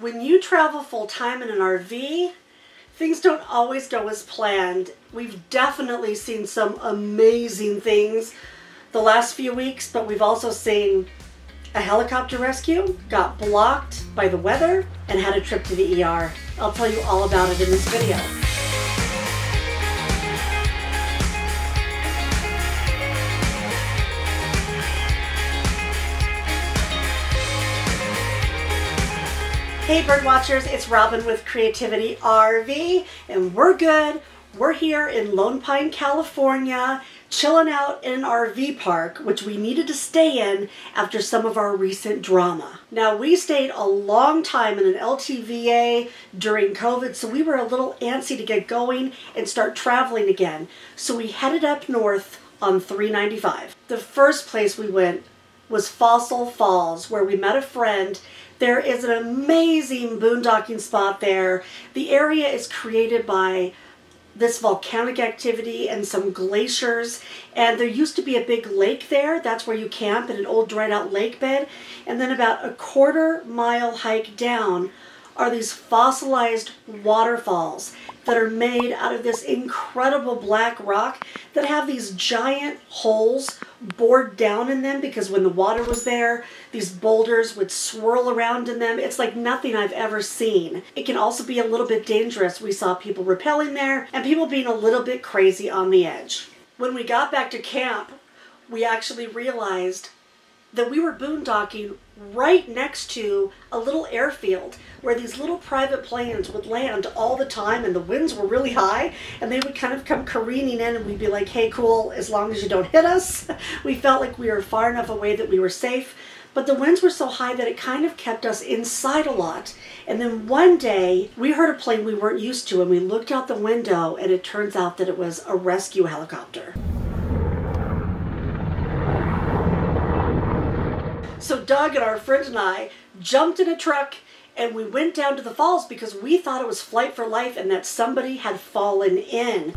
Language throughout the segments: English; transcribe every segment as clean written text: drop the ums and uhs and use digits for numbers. When you travel full-time in an RV, things don't always go as planned. We've definitely seen some amazing things the last few weeks, but we've also seen a helicopter rescue, got blocked by the weather, and had a trip to the ER. I'll tell you all about it in this video. Hey bird watchers, it's Robin with Creativity RV, and we're good. We're here in Lone Pine, California, chilling out in an RV park, which we needed to stay in after some of our recent drama. Now, we stayed a long time in an LTVA during COVID, so we were a little antsy to get going and start traveling again. So we headed up north on 395. The first place we went was Fossil Falls, where we met a friend. There is an amazing boondocking spot there. The area is created by this volcanic activity and some glaciers, and there used to be a big lake there. That's where you camp, in an old dried out lake bed. And then about a quarter-mile hike down are these fossilized waterfalls that are made out of this incredible black rock that have these giant holes bored down in them, because when the water was there, these boulders would swirl around in them. It's like nothing I've ever seen. It can also be a little bit dangerous. We saw people rappelling there and people being a little bit crazy on the edge. When we got back to camp, we actually realized that we were boondocking right next to a little airfield where these little private planes would land all the time, and the winds were really high and they would kind of come careening in, and we'd be like, hey, cool, as long as you don't hit us. We felt like we were far enough away that we were safe, but the winds were so high that it kind of kept us inside a lot. And then one day we heard a plane we weren't used to, and we looked out the window, and it turns out that it was a rescue helicopter. So Doug and our friend and I jumped in a truck and we went down to the falls because we thought it was flight for life and that somebody had fallen in.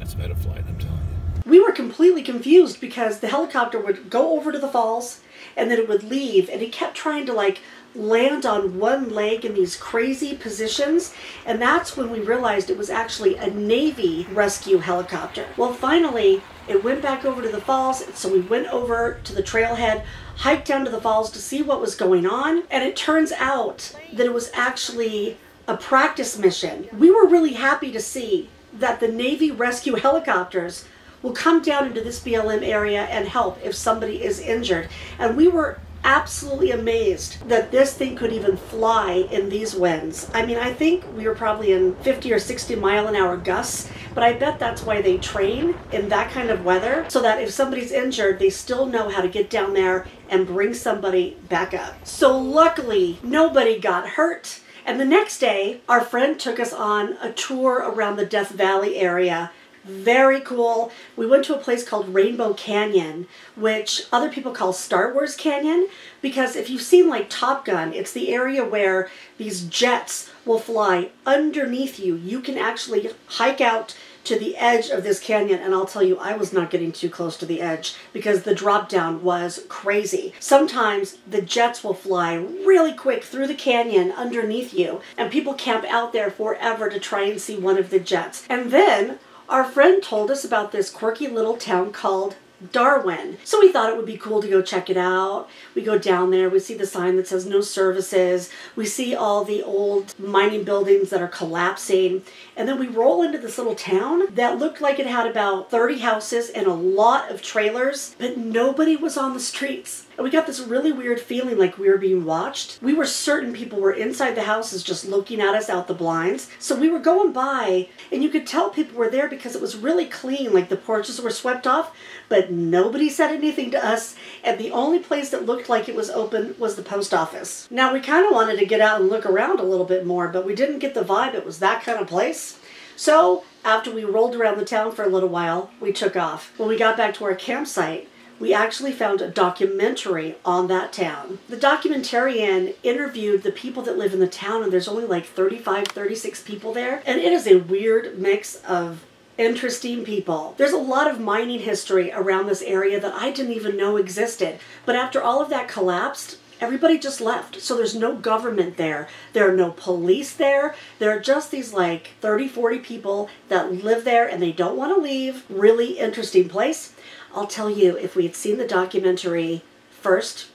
That's about a flight, I'm telling you. We were completely confused because the helicopter would go over to the falls and then it would leave, and it kept trying to like land on one leg in these crazy positions, and that's when we realized it was actually a Navy rescue helicopter. Well, finally, it went back over to the falls, so we went over to the trailhead, hiked down to the falls to see what was going on, and it turns out that it was actually a practice mission. We were really happy to see that the Navy rescue helicopters will come down into this BLM area and help if somebody is injured, and we were absolutely amazed that this thing could even fly in these winds. I mean, I think we were probably in 50 or 60 mile an hour gusts, but I bet that's why they train in that kind of weather, so that if somebody's injured, they still know how to get down there and bring somebody back up. So luckily, nobody got hurt. And the next day, our friend took us on a tour around the Death Valley area. Very cool. We went to a place called Rainbow Canyon, which other people call Star Wars Canyon, because if you've seen like Top Gun, it's the area where these jets will fly underneath you. You can actually hike out to the edge of this canyon, and I'll tell you, I was not getting too close to the edge because the drop down was crazy. Sometimes the jets will fly really quick through the canyon underneath you, and people camp out there forever to try and see one of the jets. And then our friend told us about this quirky little town called Darwin. So we thought it would be cool to go check it out. We go down there, we see the sign that says no services. We see all the old mining buildings that are collapsing. And then we roll into this little town that looked like it had about 30 houses and a lot of trailers, but nobody was on the streets. And we got this really weird feeling like we were being watched. We were certain people were inside the houses just looking at us out the blinds. So we were going by, and you could tell people were there because it was really clean, like the porches were swept off, but nobody said anything to us. And the only place that looked like it was open was the post office. Now, we kind of wanted to get out and look around a little bit more, but we didn't get the vibe it was that kind of place. So after we rolled around the town for a little while, we took off. When we got back to our campsite, we actually found a documentary on that town. The documentarian interviewed the people that live in the town, and there's only like 35, 36 people there. And it is a weird mix of interesting people. There's a lot of mining history around this area that I didn't even know existed. But after all of that collapsed, Everybody just left. So there's no government there. There are no police there. There are just these like 30, 40 people that live there and they don't want to leave. Really interesting place. I'll tell you, if we had seen the documentary first,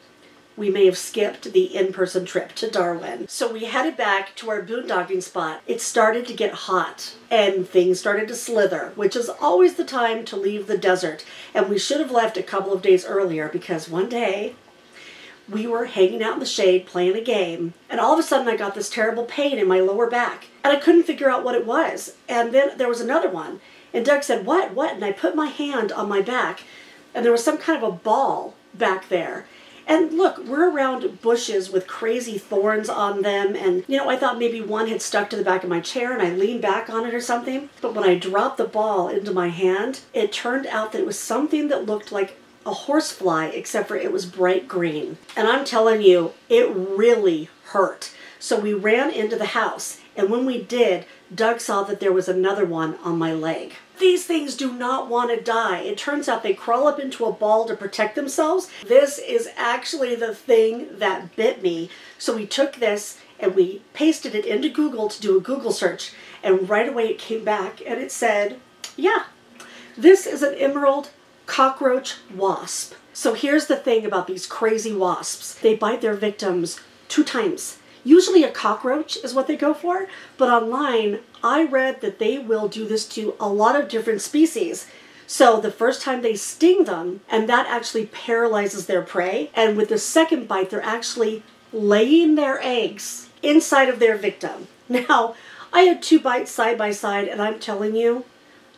we may have skipped the in-person trip to Darwin. So we headed back to our boondocking spot. It started to get hot and things started to slither, which is always the time to leave the desert. And we should have left a couple of days earlier, because one day we were hanging out in the shade playing a game, and all of a sudden I got this terrible pain in my lower back and I couldn't figure out what it was. And then there was another one, and Doug said, what? And I put my hand on my back and there was some kind of a ball back there. And look, we're around bushes with crazy thorns on them, and you know, I thought maybe one had stuck to the back of my chair and I leaned back on it or something. But when I dropped the ball into my hand, it turned out that it was something that looked like a horsefly, except for it was bright green. And I'm telling you, it really hurt. So we ran into the house, and when we did, Doug saw that there was another one on my leg. These things do not want to die. It turns out they crawl up into a ball to protect themselves. This is actually the thing that bit me. So we took this and we pasted it into Google to do a Google search, and right away it came back and it said, yeah, this is an emerald cockroach wasp. So here's the thing about these crazy wasps. They bite their victims 2 times. Usually a cockroach is what they go for, but online I read that they will do this to a lot of different species. So the first time they sting them, and that actually paralyzes their prey, and with the second bite they're actually laying their eggs inside of their victim. Now, I had 2 bites side by side, and I'm telling you,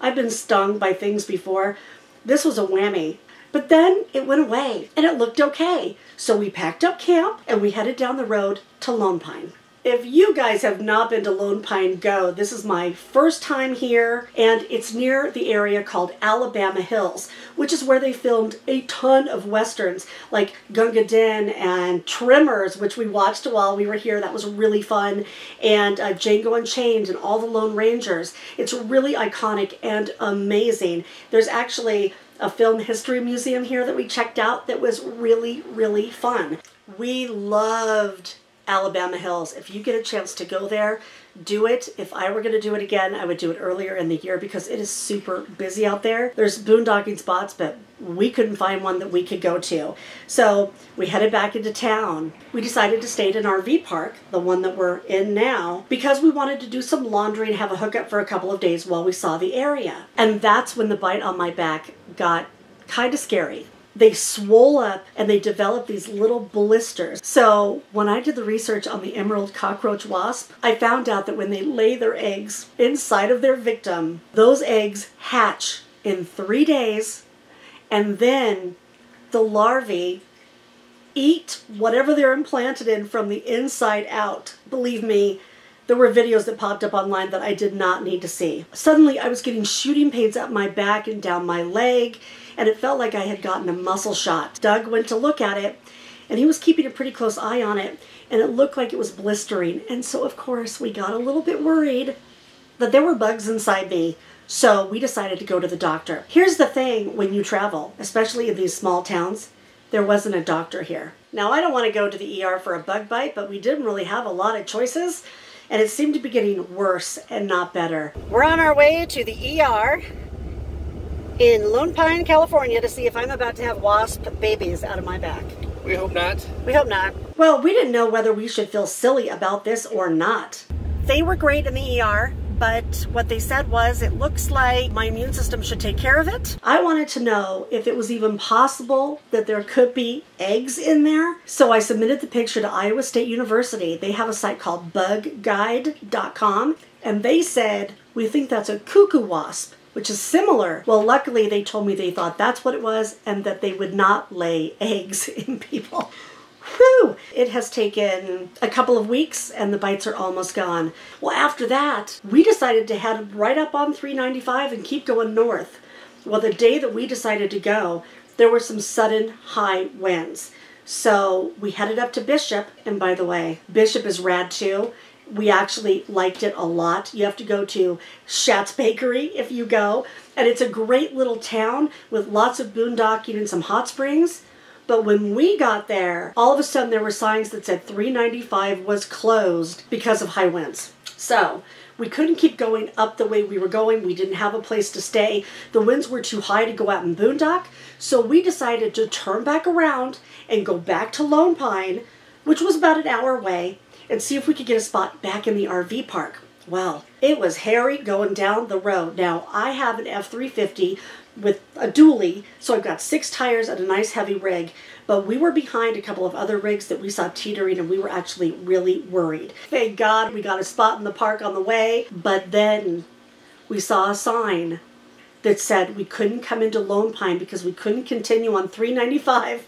I've been stung by things before. This was a whammy. But then it went away and it looked okay. So we packed up camp and we headed down the road to Lone Pine. If you guys have not been to Lone Pine, go. This is my first time here, and it's near the area called Alabama Hills, which is where they filmed a ton of westerns like Gunga Din and Tremors, which we watched while we were here. That was really fun. And Django Unchained and all the Lone Rangers. It's really iconic and amazing. There's actually a film history museum here that we checked out that was really, really fun. We loved Alabama Hills. If you get a chance to go there, do it. If I were going to do it again, I would do it earlier in the year because it is super busy out there. There's boondocking spots, but we couldn't find one that we could go to. So we headed back into town. We decided to stay at an RV park, the one that we're in now, because we wanted to do some laundry and have a hookup for a couple of days while we saw the area. And that's when the bite on my back got kind of scary. They swole up and they developed these little blisters. So when I did the research on the emerald cockroach wasp, I found out that when they lay their eggs inside of their victim, those eggs hatch in 3 days, and then the larvae eat whatever they're implanted in from the inside out. Believe me, there were videos that popped up online that I did not need to see. Suddenly I was getting shooting pains up my back and down my leg, and it felt like I had gotten a muscle shot. Doug went to look at it, and he was keeping a pretty close eye on it, and it looked like it was blistering. And so of course we got a little bit worried that there were bugs inside me. So we decided to go to the doctor. Here's the thing when you travel, especially in these small towns, there wasn't a doctor here. Now I don't want to go to the ER for a bug bite, but we didn't really have a lot of choices. And it seemed to be getting worse and not better. We're on our way to the ER in Lone Pine, California to see if I'm about to have wasp babies out of my back. We hope not. We hope not. Well, we didn't know whether we should feel silly about this or not. They were great in the ER, but what they said was, it looks like my immune system should take care of it. I wanted to know if it was even possible that there could be eggs in there. So I submitted the picture to Iowa State University. They have a site called bugguide.com, and they said, we think that's a cuckoo wasp, which is similar. Well, luckily they told me they thought that's what it was and that they would not lay eggs in people. Whew! It has taken a couple of weeks and the bites are almost gone. Well, after that, we decided to head right up on 395 and keep going north. Well, the day that we decided to go, there were some sudden high winds. So we headed up to Bishop, and by the way, Bishop is rad too. We actually liked it a lot. You have to go to Schatz Bakery if you go, and it's a great little town with lots of boondocking and some hot springs. But when we got there, all of a sudden there were signs that said 395 was closed because of high winds. So we couldn't keep going up the way we were going. We didn't have a place to stay. The winds were too high to go out and boondock. So we decided to turn back around and go back to Lone Pine, which was about an hour away, and see if we could get a spot back in the RV park. Well, it was hairy going down the road. Now, I have an F-350 with a dually, so I've got 6 tires and a nice heavy rig, but we were behind a couple of other rigs that we saw teetering, and we were actually really worried. Thank God we got a spot in the park on the way, but then we saw a sign that said we couldn't come into Lone Pine because we couldn't continue on 395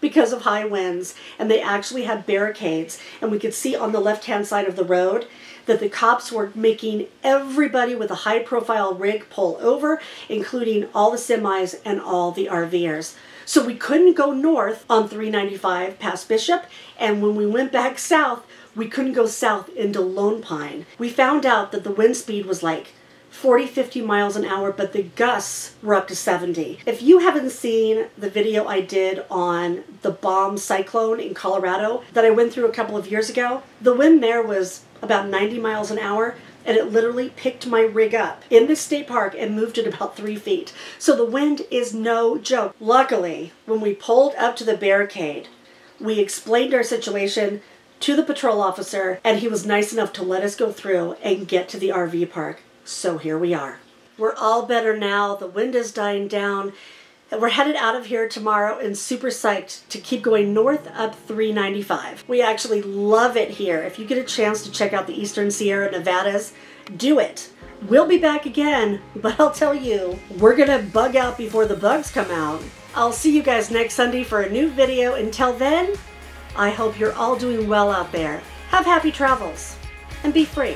because of high winds, and they actually had barricades, and we could see on the left-hand side of the road that the cops were making everybody with a high-profile rig pull over, including all the semis and all the RVers. So we couldn't go north on 395 past Bishop, and when we went back south, we couldn't go south into Lone Pine. We found out that the wind speed was like 40-50 miles an hour, but the gusts were up to 70. If you haven't seen the video I did on the bomb cyclone in Colorado that I went through a couple of years ago, the wind there was about 90 miles an hour, and it literally picked my rig up in this state park and moved it about 3 feet. So the wind is no joke. Luckily, when we pulled up to the barricade, we explained our situation to the patrol officer, and he was nice enough to let us go through and get to the RV park. So here we are. We're all better now. The wind is dying down. We're headed out of here tomorrow and super psyched to keep going north up 395. We actually love it here. If you get a chance to check out the Eastern Sierra Nevadas, do it. We'll be back again, but I'll tell you, we're gonna bug out before the bugs come out. I'll see you guys next Sunday for a new video. Until then, I hope you're all doing well out there. Have happy travels and be free.